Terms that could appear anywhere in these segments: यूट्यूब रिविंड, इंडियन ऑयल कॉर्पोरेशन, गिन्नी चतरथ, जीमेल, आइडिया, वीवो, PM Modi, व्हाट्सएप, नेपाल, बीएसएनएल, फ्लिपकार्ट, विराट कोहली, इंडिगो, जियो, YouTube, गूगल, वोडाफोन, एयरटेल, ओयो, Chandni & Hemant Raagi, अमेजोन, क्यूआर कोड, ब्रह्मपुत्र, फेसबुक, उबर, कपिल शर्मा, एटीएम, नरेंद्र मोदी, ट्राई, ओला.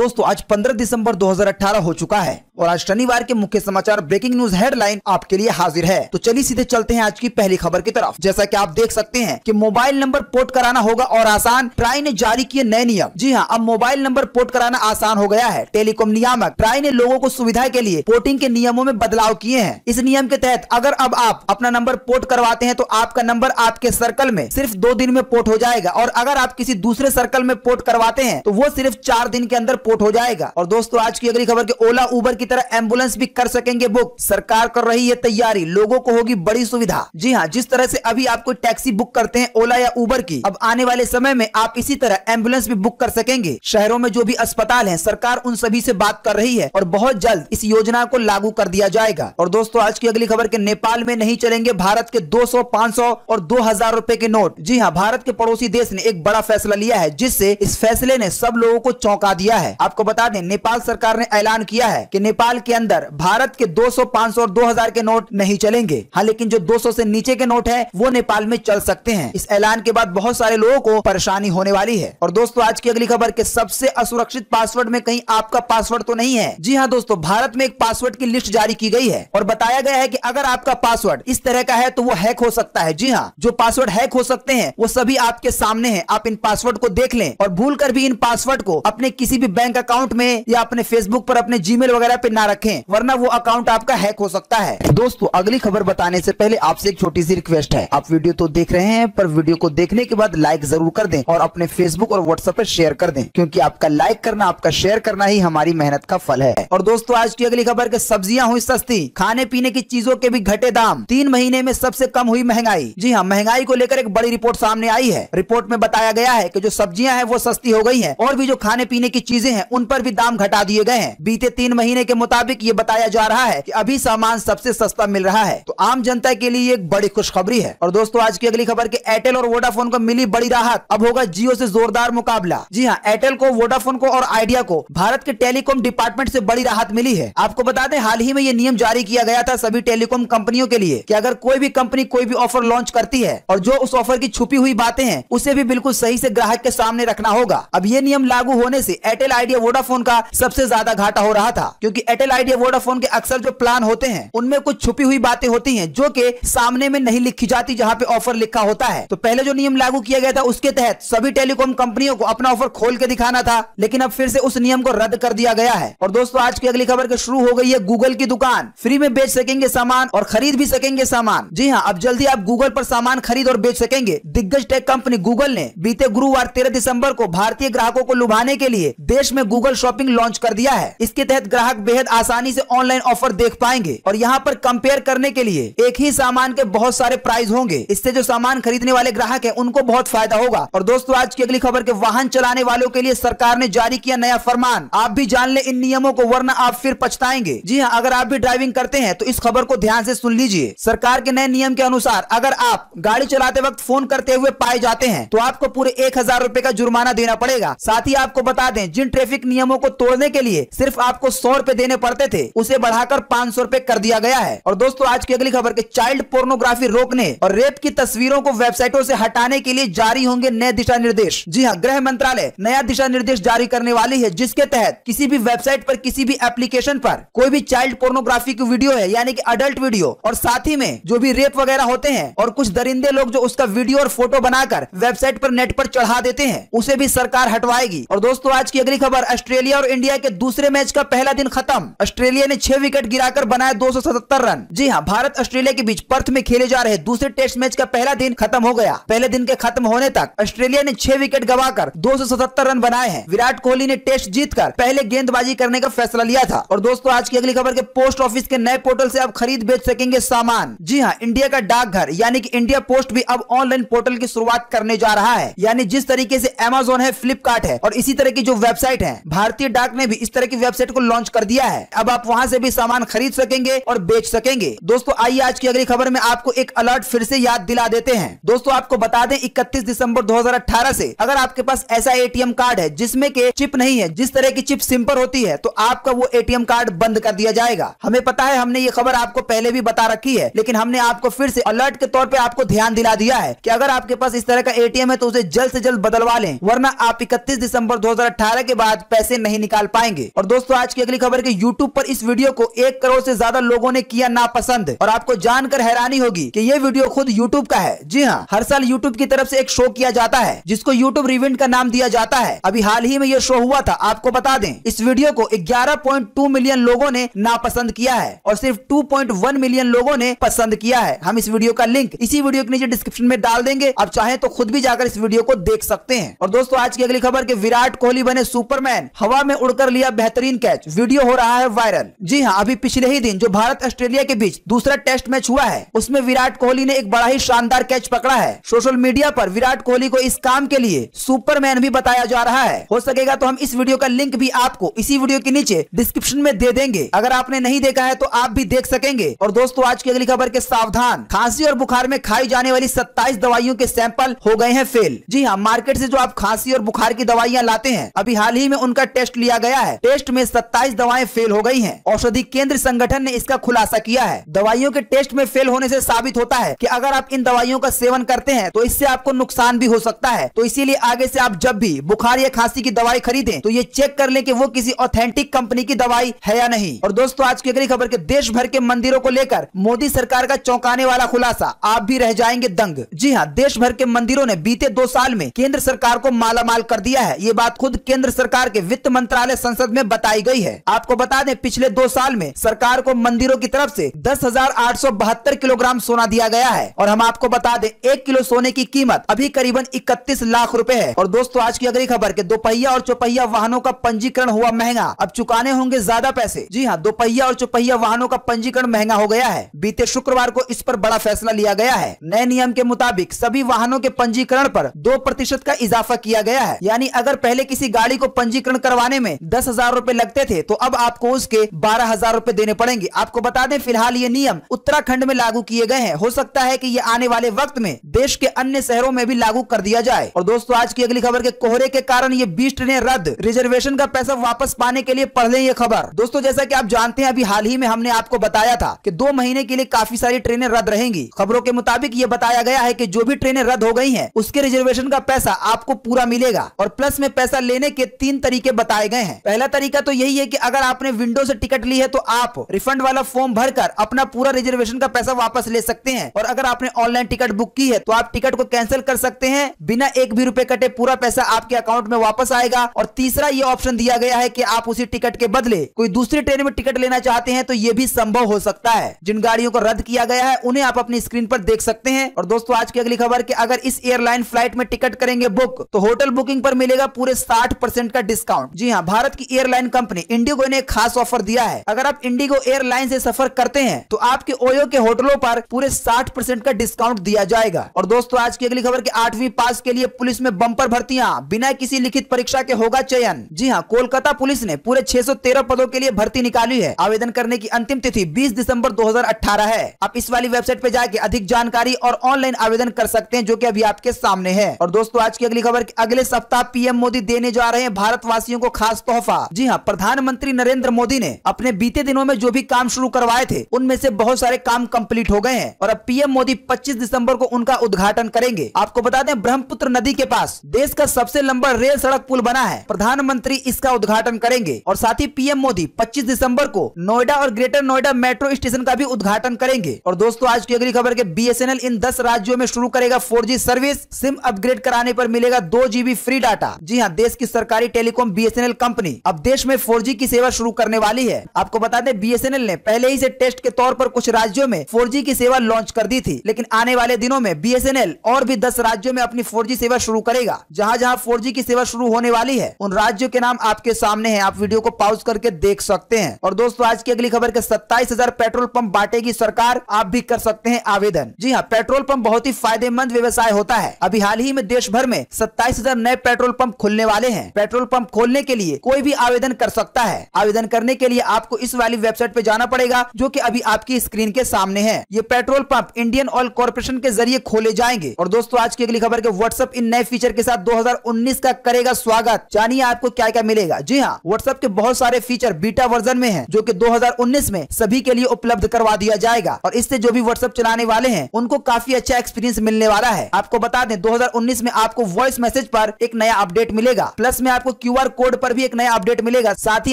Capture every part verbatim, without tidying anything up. दोस्तों आज पंद्रह दिसंबर दो हज़ार अठारह हो चुका है और आज शनिवार के मुख्य समाचार ब्रेकिंग न्यूज हेडलाइन आपके लिए हाजिर है। तो चलिए सीधे चलते हैं आज की पहली खबर की तरफ। जैसा कि आप देख सकते हैं कि मोबाइल नंबर पोर्ट कराना होगा और आसान, ट्राई ने जारी किए नए नियम। जी हाँ, अब मोबाइल नंबर पोर्ट कराना आसान हो गया है। टेलीकॉम नियामक ट्राई ने लोगों को सुविधा के लिए पोर्टिंग के नियमों में बदलाव किए हैं। इस नियम के तहत अगर अब आप अपना नंबर पोर्ट करवाते हैं तो आपका नंबर आपके सर्कल में सिर्फ दो दिन में पोर्ट हो जाएगा और अगर आप किसी दूसरे सर्कल में पोर्ट करवाते हैं तो वो सिर्फ चार दिन के अंदर पोर्ट हो जाएगा। और दोस्तों आज की अगली खबर के ओला उबर की तरह एम्बुलेंस भी कर सकेंगे बुक। सरकार कर रही है तैयारी, लोगों को होगी बड़ी सुविधा। जी हाँ, जिस तरह से अभी आप कोई टैक्सी बुक करते हैं ओला या उबर की, अब आने वाले समय में आप इसी तरह एम्बुलेंस भी बुक कर सकेंगे। शहरों में जो भी अस्पताल हैं, सरकार उन सभी से बात कर रही है और बहुत जल्द इस योजना को लागू कर दिया जाएगा। और दोस्तों आज की अगली खबर के नेपाल में नहीं चलेंगे भारत के दो सौ, पाँच सौ और दो हज़ार रुपए के नोट। जी हाँ, भारत के पड़ोसी देश ने एक बड़ा फैसला लिया है जिससे इस फैसले ने सब लोगों को चौंका दिया है। आपको बता दें नेपाल सरकार ने ऐलान किया है कि नेपाल के अंदर भारत के दो सौ, पाँच सौ और दो हज़ार के नोट नहीं चलेंगे। हाँ, लेकिन जो दो सौ से नीचे के नोट है वो नेपाल में चल सकते हैं। इस ऐलान के बाद बहुत सारे लोगों को परेशानी होने वाली है। और दोस्तों आज की अगली खबर के सबसे असुरक्षित पासवर्ड में कहीं आपका पासवर्ड तो नहीं है। जी हाँ दोस्तों, भारत में एक पासवर्ड की लिस्ट जारी की गई है और बताया गया है कि अगर आपका पासवर्ड इस तरह का है तो वो हैक हो सकता है। जी हाँ, जो पासवर्ड हैक हो सकते हैं वो सभी आपके सामने हैं। आप इन पासवर्ड को देख लें और भूल कर भी इन पासवर्ड को अपने किसी भी बैंक अकाउंट में या अपने फेसबुक पर, अपने जीमेल वगैरह पे ना रखें, वरना वो अकाउंट आपका हैक हो सकता है। दोस्तों अगली खबर बताने से पहले आपसे एक छोटी सी रिक्वेस्ट है। आप वीडियो तो देख रहे हैं पर वीडियो को देखने के बाद लाइक जरूर कर दें और अपने फेसबुक और व्हाट्सएप पर शेयर कर दें, क्योंकि आपका लाइक करना, आपका शेयर करना ही हमारी मेहनत का फल है। और दोस्तों आज की अगली खबर के सब्जियां हुई सस्ती, खाने पीने की चीजों के भी घटे दाम, तीन महीने में सबसे कम हुई महंगाई। जी हाँ, महंगाई को लेकर एक बड़ी रिपोर्ट सामने आई है। रिपोर्ट में बताया गया है कि जो सब्जियां हैं वो सस्ती हो गई हैं और भी जो खाने पीने की चीजें हैं उन पर भी दाम घटा दिए गए हैं। बीते तीन महीने के मुताबिक ये बताया जा रहा है कि अभी सामान सबसे सस्ता मिल रहा है, तो आम जनता के लिए एक बड़ी खुशखबरी है। और दोस्तों आज की अगली खबर के एयरटेल और वोडाफोन को मिली बड़ी राहत, अब होगा जियो से जोरदार मुकाबला। जी हाँ, एयरटेल को, वोडाफोन को और आइडिया को भारत के टेलीकॉम डिपार्टमेंट से बड़ी राहत मिली है। आपको बता दें हाल ही में ये नियम जारी किया गया था सभी टेलीकॉम कंपनियों के लिए कि अगर कोई भी कंपनी कोई भी ऑफर लॉन्च करती है और जो उस ऑफर की छुपी हुई बातें हैं उसे भी बिल्कुल सही से ग्राहक के सामने रखना होगा। अब ये नियम लागू होने से एयरटेल, आइडिया, वोडाफोन का सबसे ज्यादा घाटा हो रहा था, क्योंकि एयरटेल, आइडिया, वोडाफोन के अक्सर जो प्लान होते हैं उनमें कुछ छुपी हुई बातें होती हैं जो कि सामने में नहीं लिखी जाती, जहां पे ऑफर लिखा होता है। तो पहले जो नियम लागू किया गया था उसके तहत सभी टेलीकॉम कंपनियों को अपना ऑफर खोल के दिखाना था, लेकिन अब फिर से उस नियम को रद्द कर दिया गया है। और दोस्तों आज की अगली खबर के शुरू हो गई है गूगल की दुकान, फ्री में बेच सकेंगे सामान और खरीद भी सकेंगे सामान। जी हाँ, अब जल्दी आप गूगल पर सामान खरीद और बेच सकेंगे। दिग्गज टेक कंपनी गूगल ने बीते गुरुवार तेरह दिसंबर को भारतीय ग्राहकों को लुभाने के लिए देश में गूगल शॉपिंग लॉन्च कर दिया है। इसके तहत ग्राहक बेहद आसानी से ऑनलाइन ऑफर देख पाएंगे और यहाँ पर कंपेयर करने के लिए एक ही सामान के बहुत सारे प्राइस होंगे। इससे जो सामान खरीदने वाले ग्राहक हैं उनको बहुत फायदा होगा। और दोस्तों आज की अगली खबर के वाहन चलाने वालों के लिए सरकार ने जारी किया नया फरमान, आप भी जान ले इन नियमों को वरना आप फिर पछताएंगे। जी हाँ, अगर आप भी ड्राइविंग करते हैं तो इस खबर को ध्यान से सुन लीजिए। सरकार के नए नियम के अनुसार अगर आप गाड़ी चलाते वक्त फोन करते हुए पाए जाते हैं तो आपको पूरे एक हजार रूपए का जुर्माना देना पड़ेगा। साथ ही आपको बता दें जिन ट्रैफिक नियमों को तोड़ने के लिए सिर्फ आपको सौ रूपए देने पड़ते थे उसे बढ़ाकर पाँच सौ रूपए कर दिया गया है। और दोस्तों आज की अगली खबर के चाइल्ड पोर्नोग्राफी रोकने और रेप की तस्वीरों को वेबसाइटों से हटाने के लिए जारी होंगे नए दिशा निर्देश। जी हाँ, गृह मंत्रालय नया दिशा निर्देश जारी करने वाली है, जिसके तहत किसी भी वेबसाइट पर, किसी भी एप्लीकेशन पर कोई भी चाइल्ड पोर्नोग्राफी की वीडियो है यानी कि अडल्ट वीडियो, और साथ ही में जो भी रेप वगैरह होते हैं और कुछ दरिंदे लोग जो उसका वीडियो और फोटो बनाकर वेबसाइट पर, नेट पर चढ़ा देते हैं, उसे भी सरकार हटवाएगी। और दोस्तों आज की अगली खबर, ऑस्ट्रेलिया और इंडिया के दूसरे मैच का पहला दिन खत्म, ऑस्ट्रेलिया ने छह विकेट गिराकर बनाए दो सौ सतहत्तर रन। जी हाँ, भारत ऑस्ट्रेलिया के बीच पर्थ में खेले जा रहे दूसरे टेस्ट मैच का पहला दिन खत्म हो गया। पहले दिन के खत्म होने तक ऑस्ट्रेलिया ने छह विकेट गवाकर दो सौ सतहत्तर रन बनाए हैं। विराट कोहली ने टेस्ट जीतकर पहले गेंदबाजी करने का फैसला लिया था। और दोस्तों आज की अगली खबर के पोस्ट ऑफिस के नए पोर्टल से आप खरीद बेच सकेंगे सामान। जी हाँ, इंडिया का डाकघर यानी कि इंडिया पोस्ट भी अब ऑनलाइन पोर्टल की शुरुआत करने जा रहा है। यानी जिस तरीके से अमेजोन है, फ्लिपकार्ट है और इसी तरह की जो वेबसाइट है, भारतीय डाक ने भी इस तरह की वेबसाइट को लॉन्च कर दिया है। अब आप वहाँ से भी सामान खरीद सकेंगे और बेच सकेंगे। दोस्तों आइए आज की अगली खबर में आपको एक अलर्ट फिर से याद दिला देते हैं। दोस्तों आपको बता दें इकतीस दिसंबर दो हज़ार अठारह से अगर आपके पास ऐसा एटीएम कार्ड है जिसमें के चिप नहीं है, जिस तरह की चिप सिम पर होती है, तो आपका वो एटीएम कार्ड बंद कर दिया जाएगा। हमें पता है, हमने ये खबर आपको पहले भी बता रखी है, लेकिन हमने आपको फिर से अलर्ट के तौर पर आपको ध्यान दिला दिया है कि अगर आपके पास इस तरह का एटीएम है तो उसे जल्द से जल्द बदलवा लें, वरना आप इकतीस दिसंबर दो हज़ार अठारह के बाद आज पैसे नहीं निकाल पाएंगे। और दोस्तों आज की अगली खबर के यूट्यूब पर इस वीडियो को एक करोड़ से ज्यादा लोगों ने किया नापसंद और आपको जानकर हैरानी होगी कि ये वीडियो खुद यूट्यूब का है। जी हाँ, हर साल यूट्यूब की तरफ से एक शो किया जाता है जिसको यूट्यूब रिविंड का नाम दिया जाता है। अभी हाल ही में ये शो हुआ था। आपको बता दें इस वीडियो को ग्यारह पॉइंट दो मिलियन लोगों ने नापसंद किया है और सिर्फ दो पॉइंट एक मिलियन लोगों ने पसंद किया है। हम इस वीडियो का लिंक इसी वीडियो के नीचे डिस्क्रिप्शन में डाल देंगे, आप चाहे तो खुद भी जाकर इस वीडियो को देख सकते हैं। और दोस्तों आज की अगली खबर के विराट कोहली बने सुपरमैन, हवा में उड़कर लिया बेहतरीन कैच, वीडियो हो रहा है वायरल। जी हाँ, अभी पिछले ही दिन जो भारत ऑस्ट्रेलिया के बीच दूसरा टेस्ट मैच हुआ है उसमें विराट कोहली ने एक बड़ा ही शानदार कैच पकड़ा है। सोशल मीडिया पर विराट कोहली को इस काम के लिए सुपरमैन भी बताया जा रहा है। हो सकेगा तो हम इस वीडियो का लिंक भी आपको इसी वीडियो के नीचे डिस्क्रिप्शन में दे देंगे, अगर आपने नहीं देखा है तो आप भी देख सकेंगे। और दोस्तों आज की अगली खबर के सावधान, खांसी और बुखार में खाई जाने वाली सत्ताईस दवाइयों के सैंपल हो गए हैं फेल। जी हाँ, मार्केट से जो आप खांसी और बुखार की दवाइयाँ लाते हैं अभी हाल ही में उनका टेस्ट लिया गया है, टेस्ट में सत्ताईस दवाएं फेल हो गई हैं। औषधि केंद्र संगठन ने इसका खुलासा किया है। दवाइयों के टेस्ट में फेल होने से साबित होता है कि अगर आप इन दवाइयों का सेवन करते हैं तो इससे आपको नुकसान भी हो सकता है, तो इसीलिए आगे से आप जब भी बुखार या खांसी की दवाई खरीदें तो ये चेक कर लें कि वो किसी ऑथेंटिक कंपनी की दवाई है या नहीं। और दोस्तों आज की अगली खबर के देश भर के मंदिरों को लेकर मोदी सरकार का चौंकाने वाला खुलासा, आप भी रह जाएंगे दंग। जी हाँ, देश भर के मंदिरों ने बीते दो साल में केंद्र सरकार को मालामाल कर दिया है। ये बात खुद केंद्र सरकार के वित्त मंत्रालय संसद में बताई गई है। आपको बता दें पिछले दो साल में सरकार को मंदिरों की तरफ से दस हजार आठ सौ बहत्तर किलोग्राम सोना दिया गया है और हम आपको बता दें एक किलो सोने की कीमत अभी करीबन इकतीस लाख रुपए है। और दोस्तों आज की अगली खबर के दोपहिया और चौपहिया वाहनों का पंजीकरण हुआ महंगा, अब चुकाने होंगे ज्यादा पैसे। जी हाँ, दोपहिया और चौपहिया वाहनों का पंजीकरण महंगा हो गया है। बीते शुक्रवार को इस पर बड़ा फैसला लिया गया है। नए नियम के मुताबिक सभी वाहनों के पंजीकरण पर दो प्रतिशत का इजाफा किया गया है, यानी अगर पहले किसी गाड़ी को पंजीकरण करवाने में दस हजार रूपए लगते थे तो अब आपको उसके बारह हजार रूपए देने पड़ेंगे। आपको बता दें फिलहाल ये नियम उत्तराखंड में लागू किए गए हैं, हो सकता है कि ये आने वाले वक्त में देश के अन्य शहरों में भी लागू कर दिया जाए। और दोस्तों आज की अगली खबर के कोहरे के कारण ये बीस ट्रेनें रद्द, रिजर्वेशन का पैसा वापस पाने के लिए पढ़ लें ये खबर। दोस्तों जैसा कि आप जानते हैं अभी हाल ही में हमने आपको बताया था कि दो महीने के लिए काफी सारी ट्रेनें रद्द रहेंगी। खबरों के मुताबिक ये बताया गया है कि जो भी ट्रेनें रद्द हो गई हैं उसके रिजर्वेशन का पैसा आपको पूरा मिलेगा और प्लस में पैसा लेने के तीन तरीके बताए गए हैं। पहला तरीका तो यही है कि अगर आपने विंडो से टिकट ली है तो आप रिफंड वाला फॉर्म भरकर अपना पूरा रिजर्वेशन का पैसा वापस ले सकते हैं, और अगर आपने ऑनलाइन टिकट बुक की है तो आप टिकट को कैंसिल कर सकते हैं, बिना एक भी रुपए कटे पूरा पैसा आपके अकाउंट में वापस आएगा। और तीसरा ये ऑप्शन दिया गया है कि आप उसी टिकट के बदले कोई दूसरी ट्रेन में टिकट लेना चाहते हैं तो ये भी संभव हो सकता है। जिन गाड़ियों को रद्द किया गया है उन्हें आप अपनी स्क्रीन पर देख सकते हैं। और दोस्तों आज की अगली खबर कि अगर इस एयरलाइन फ्लाइट में टिकट करेंगे बुक तो होटल बुकिंग पर मिलेगा पूरे साठ परसेंट का डिस्काउंट। जी हाँ, भारत की एयरलाइन कंपनी इंडिगो ने खास ऑफर दिया है। अगर आप इंडिगो एयरलाइन से सफर करते हैं तो आपके ओयो के होटलों पर पूरे साठ परसेंट का डिस्काउंट दिया जाएगा। और दोस्तों आज की अगली खबर की आठवीं पास के लिए पुलिस में बंपर भर्तियां, बिना किसी लिखित परीक्षा के होगा चयन। जी हाँ, कोलकाता पुलिस ने पूरे छह सौ तेरह पदों के लिए भर्ती निकाली है। आवेदन करने की अंतिम तिथि बीस दिसंबर दो हजार अठारह है। आप इस वाली वेबसाइट पे जाके अधिक जानकारी और ऑनलाइन आवेदन कर सकते हैं जो कि अभी आपके सामने है। और दोस्तों आज की अगली खबर की अगले सप्ताह पीएम मोदी देने जा रहे हैं भारत वासियों को खास तोहफा। जी हाँ, प्रधानमंत्री नरेंद्र मोदी ने अपने बीते दिनों में जो भी काम शुरू करवाए थे उनमें से बहुत सारे काम कंप्लीट हो गए हैं और अब पीएम मोदी पच्चीस दिसंबर को उनका उद्घाटन करेंगे। आपको बता दें ब्रह्मपुत्र नदी के पास देश का सबसे लंबा रेल सड़क पुल बना है, प्रधानमंत्री इसका उद्घाटन करेंगे। और साथ ही पीएम मोदी पच्चीस दिसम्बर को नोएडा और ग्रेटर नोएडा मेट्रो स्टेशन का भी उद्घाटन करेंगे। और दोस्तों आज की अगली खबर के बीएसएनएल इन दस राज्यों में शुरू करेगा four G service, sim upgrade कराने पर मिलेगा दो जीबी फ्री डाटा। जी हाँ, देश की सरकारी टेलीकॉम बीएसएनएल कंपनी अब देश में फोर जी की सेवा शुरू करने वाली है। आपको बता दें बीएसएनएल ने पहले ही से टेस्ट के तौर पर कुछ राज्यों में फोर जी की सेवा लॉन्च कर दी थी, लेकिन आने वाले दिनों में बीएसएनएल और भी दस राज्यों में अपनी फोर जी सेवा शुरू करेगा। जहाँ जहाँ फोर जी की सेवा शुरू होने वाली है उन राज्यों के नाम आपके सामने है, आप वीडियो को पॉज करके देख सकते हैं। और दोस्तों आज की अगली खबर के सत्ताईस हजार पेट्रोल पंप बांटेगी सरकार, आप भी कर सकते हैं आवेदन। जी हाँ, पेट्रोल पंप बहुत ही फायदेमंद व्यवसाय होता है। अभी हाल ही में देश भर में सत्ताईस हजार नए पेट्रोल पंप खुलने वाले हैं। पेट्रोल पंप खोलने के लिए कोई भी आवेदन कर सकता है। आवेदन करने के लिए आपको इस वाली वेबसाइट पे जाना पड़ेगा जो कि अभी आपकी स्क्रीन के सामने है। ये petrol pump इंडियन ऑयल कॉर्पोरेशन के जरिए खोले जाएंगे। और दोस्तों आज की अगली खबर के व्हाट्सएप इन नए फीचर के साथ दो हजार उन्नीस का करेगा स्वागत, जानिए आपको क्या क्या मिलेगा। जी हाँ, व्हाट्सएप के बहुत सारे फीचर बीटा वर्जन में है जो की दो हजार उन्नीस में सभी के लिए उपलब्ध करवा दिया जाएगा और इससे जो भी व्हाट्सएप चलाने वाले हैं उनको काफी अच्छा एक्सपीरियंस मिलने वाला है। आपको बता दें दो हजार उन्नीस में आपको वॉइस मैसेज पर एक नया अपडेट मिलेगा, प्लस में आपको आपको क्यूआर कोड पर भी एक नया अपडेट मिलेगा, साथ ही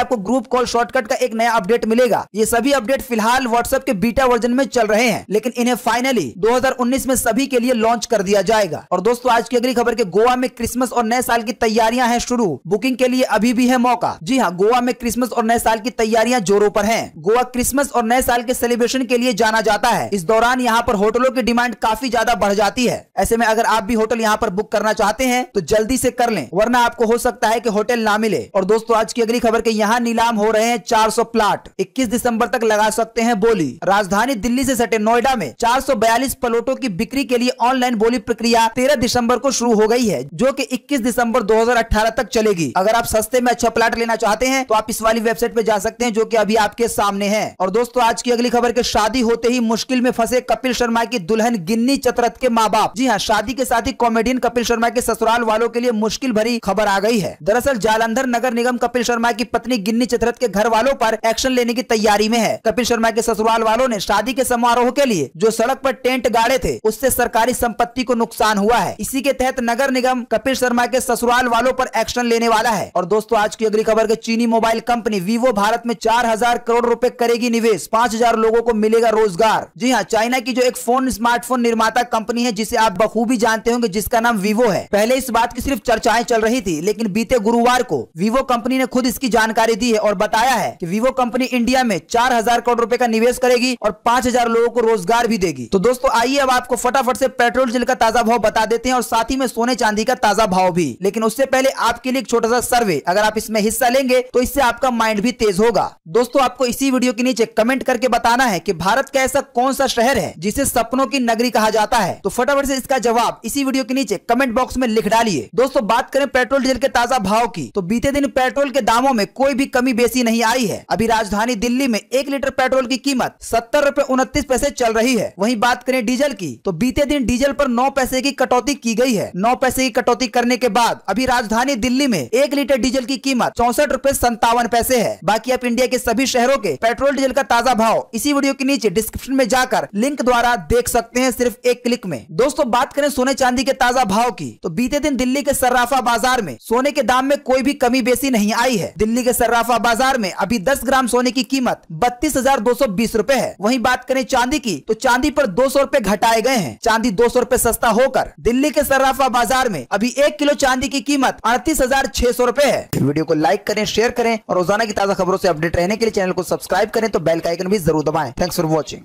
आपको ग्रुप कॉल शॉर्टकट का एक नया अपडेट मिलेगा। ये सभी अपडेट फिलहाल व्हाट्सएप के बीटा वर्जन में चल रहे हैं, लेकिन इन्हें फाइनली दो हज़ार उन्नीस में सभी के लिए लॉन्च कर दिया जाएगा। और दोस्तों आज की अगली खबर के गोवा में क्रिसमस और नए साल की तैयारियां हैं शुरू, बुकिंग के लिए अभी भी है मौका। जी हाँ, गोवा में क्रिसमस और नए साल की तैयारियां जोरों पर हैं। गोवा क्रिसमस और नए साल के सेलिब्रेशन के लिए जाना जाता है। इस दौरान यहाँ पर होटलों की डिमांड काफी ज्यादा बढ़ जाती है। ऐसे में अगर आप भी होटल यहाँ पर बुक करना चाहते हैं तो जल्दी से कर लें, वरना आपको हो सकता है कि होटल ना मिले। और दोस्तों आज की अगली खबर के यहाँ नीलाम हो रहे हैं चार सौ प्लाट, इक्कीस दिसंबर तक लगा सकते हैं बोली। राजधानी दिल्ली से सटे नोएडा में चार सौ बयालीस प्लॉटों की बिक्री के लिए ऑनलाइन बोली प्रक्रिया तेरह दिसंबर को शुरू हो गई है, जो कि इक्कीस दिसंबर दो हज़ार अठारह तक चलेगी। अगर आप सस्ते में अच्छा प्लाट लेना चाहते हैं तो आप इस वाली वेबसाइट पे जा सकते हैं, जो कि अभी आपके सामने है। और दोस्तों आज की अगली खबर के शादी होते ही मुश्किल में फंसे कपिल शर्मा की दुल्हन गिन्नी चतरथ के माँ बाप। जी हाँ, शादी के साथ ही कॉमेडियन कपिल शर्मा के ससुराल वालों के लिए मुश्किल भरी खबर आ गई है। दरअसल जालंधर नगर निगम कपिल शर्मा की पत्नी गिन्नी चतरथ के घर वालों पर एक्शन लेने की तैयारी में है। कपिल शर्मा के ससुराल वालों ने शादी के समारोह के लिए जो सड़क पर टेंट गाड़े थे, उससे सरकारी संपत्ति को नुकसान हुआ है। इसी के तहत नगर निगम कपिल शर्मा के ससुराल वालों पर एक्शन लेने वाला है। और दोस्तों आज की अगली खबर के चीनी मोबाइल कंपनी वीवो भारत में चार हजार करोड़ रूपए करेगी निवेश, पाँच हजार लोगों को मिलेगा रोजगार। जी हाँ, चाइना की जो एक फोन स्मार्टफोन निर्माता कंपनी है, जिसे आप बखूबी जानते होंगे, जिसका नाम वीवो है। पहले इस बात की सिर्फ चर्चाएं चल रही थी, लेकिन बीते गुरुवार को वीवो कंपनी ने खुद इसकी जानकारी दी है और बताया है कि वीवो कंपनी इंडिया में चार हजार करोड़ रुपए का निवेश करेगी और पाँच हजार लोगों को रोजगार भी देगी। तो दोस्तों आइए अब आपको फटाफट से पेट्रोल डीजल का ताजा भाव बता देते हैं और साथ ही में सोने चांदी का ताजा भाव भी। लेकिन उससे पहले आपके लिए एक छोटा सा सर्वे, अगर आप इसमें हिस्सा लेंगे तो इससे आपका माइंड भी तेज होगा। दोस्तों आपको इसी वीडियो के नीचे कमेंट करके बताना है कि भारत का ऐसा कौन सा शहर है जिसे सपनों की नगरी कहा जाता है। तो फटाफट से इसका जवाब इसी वीडियो के नीचे कमेंट बॉक्स में लिख डालिए। दोस्तों बात करें पेट्रोल डीजल के ताजा भाव की, तो बीते दिन पेट्रोल के दामों में कोई भी कमी बेसी नहीं आई है। अभी राजधानी दिल्ली में एक लीटर पेट्रोल की कीमत सत्तर रूपए उनतीस पैसे चल रही है। वहीं बात करें डीजल की, तो बीते दिन डीजल पर नौ पैसे की कटौती की गई है। नौ पैसे की कटौती करने के बाद अभी राजधानी दिल्ली में एक लीटर डीजल की कीमत चौसठ रूपए संतावन पैसे है। बाकी आप इंडिया के सभी शहरों के पेट्रोल डीजल का ताजा भाव इसी वीडियो के नीचे डिस्क्रिप्शन में जाकर लिंक द्वारा देख सकते हैं, सिर्फ एक क्लिक में। दोस्तों बात करें सोने चांदी के ताजा भाव की, तो बीते दिन दिल्ली के सर्राफा बाजार में सोने के दाम में कोई भी कमी बेसी नहीं आई है। दिल्ली के सर्राफा बाजार में अभी दस ग्राम सोने की कीमत बत्तीस हजार दो सौ बीस रूपए है। वहीं बात करें चांदी की, तो चांदी पर दो सौ रूपए घटाए गए हैं। चांदी दो सौ रूपए सस्ता होकर दिल्ली के सर्राफा बाजार में अभी एक किलो चांदी की कीमत अड़तीस हजार छह सौ रूपए है। वीडियो को लाइक करें, शेयर करें और रोजाना की ताजा खबरों से अपडेट रहने के लिए चैनल को सब्सक्राइब करें, तो बेल का आइकन भी जरूर दबाएं। Thanks for watching.